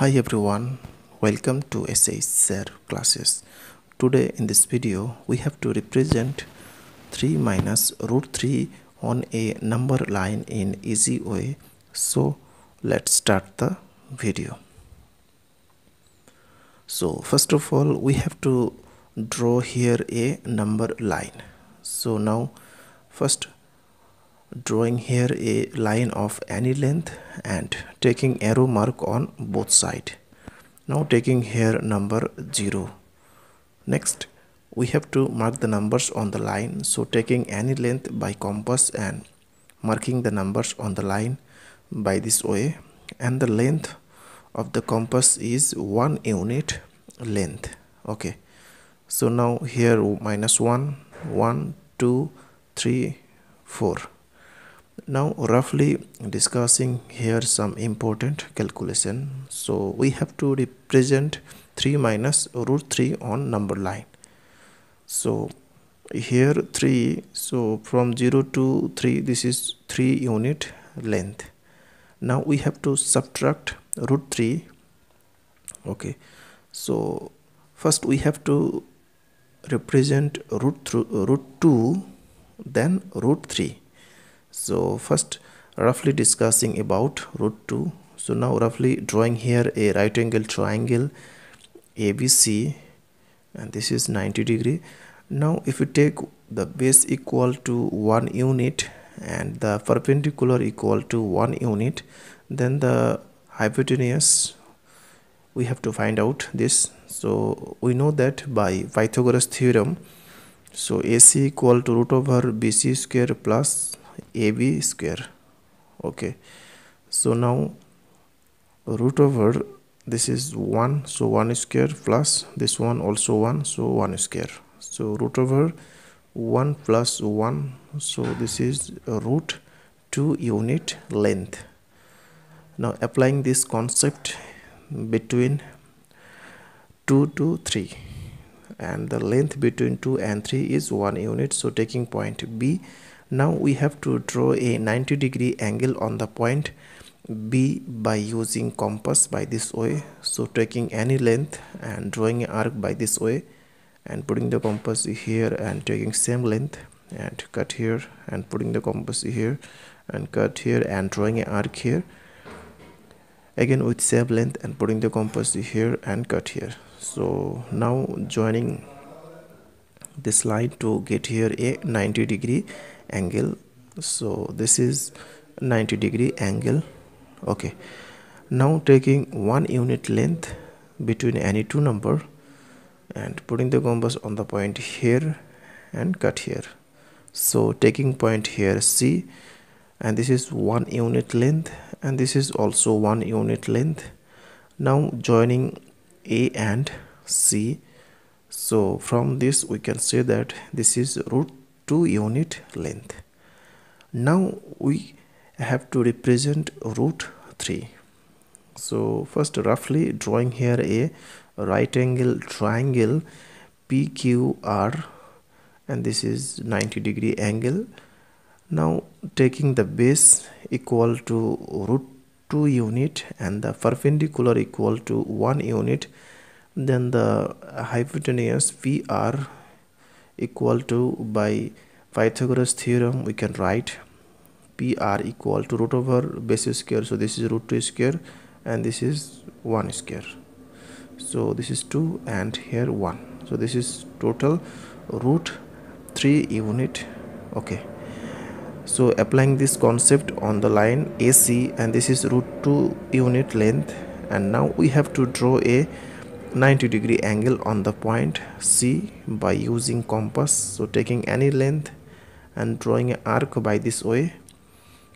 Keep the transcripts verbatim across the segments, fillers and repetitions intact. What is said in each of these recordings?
Hi everyone, welcome to S H S I R classes. Today in this video we have to represent three minus root three on a number line in easy way. So let's start the video. So first of all we have to draw here a number line. So now first drawing here a line of any length and taking arrow mark on both sides. Now taking here number zero. Next we have to mark the numbers on the line, so taking any length by compass and marking the numbers on the line by this way, and the length of the compass is one unit length. Okay, so now here minus one, one, two, three, four. Now roughly discussing here some important calculation. So we have to represent three minus root three on number line. So here three, so from zero to three this is three unit length. Now we have to subtract root three. Okay, so first we have to represent root, root two, then root three. So first roughly discussing about root two. So now roughly drawing here a right angle triangle A B C, and this is ninety degree. Now if you take the base equal to one unit and the perpendicular equal to one unit, then the hypotenuse we have to find out this. So we know that by Pythagoras theorem, so A C equal to root over B C square plus A B square. Okay, so now root over this is one, so one square plus this one also one, so one square, so root over one plus one, so this is root two unit length. Now applying this concept between two to three, and the length between two and three is one unit, so taking point B. Now we have to draw a ninety degree angle on the point B by using compass by this way. So taking any length and drawing an arc by this way and putting the compass here and taking same length and cut here and putting the compass here and cut here and drawing an arc here. Again with same length and putting the compass here and cut here. So now joining this line to get here a ninety degree angle. So this is ninety degree angle. Okay, now taking one unit length between any two number and putting the compass on the point here and cut here. So taking point here C, and this is one unit length and this is also one unit length. Now joining A and C. So from this we can say that this is root two unit length. Now we have to represent root three. So first roughly drawing here a right angle triangle P Q R, and this is ninety degree angle. Now taking the base equal to root two unit and the perpendicular equal to one unit, then the hypotenuse P R equal to, by Pythagoras theorem we can write P R equal to root over base square, so this is root two square and this is one square, so this is two and here one, so this is total root three unit. Okay, so applying this concept on the line A C, and this is root two unit length, and now we have to draw a ninety degree angle on the point C by using compass, so taking any length and drawing an arc by this way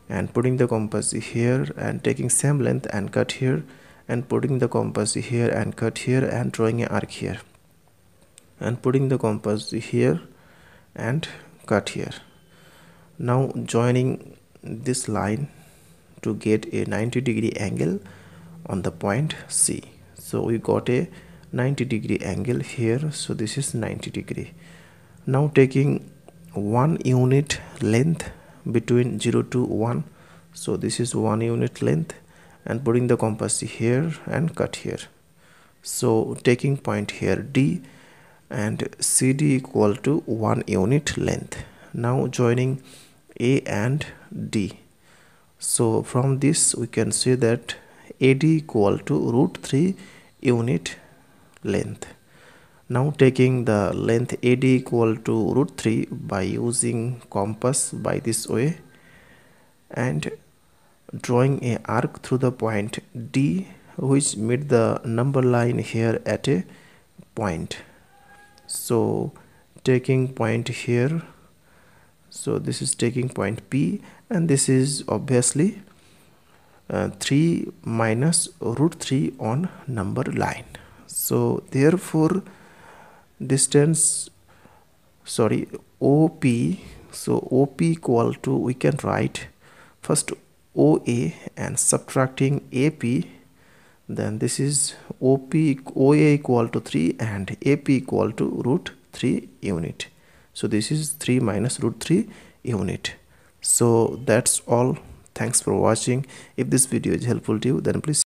and putting the compass here and taking same length and cut here and putting the compass here and cut here and drawing an arc here and putting the compass here and cut here. Now joining this line to get a ninety degree angle on the point C. So we got a ninety degree angle here, so this is ninety degree. Now taking one unit length between zero to one, so this is one unit length, and putting the compass here and cut here. So taking point here D and C D equal to one unit length. Now joining A and D. So from this we can see that A D equal to root three unit length. Now taking the length A D equal to root three by using compass by this way and drawing a arc through the point D which meet the number line here at a point. So taking point here, so this is taking point P, and this is obviously uh, three minus root three on number line. So therefore distance, sorry, O P, so O P equal to, we can write first O A and subtracting A P, then this is O P, O A equal to three and A P equal to root three unit. So this is three minus root three unit. So that's all. Thanks for watching. If this video is helpful to you, then please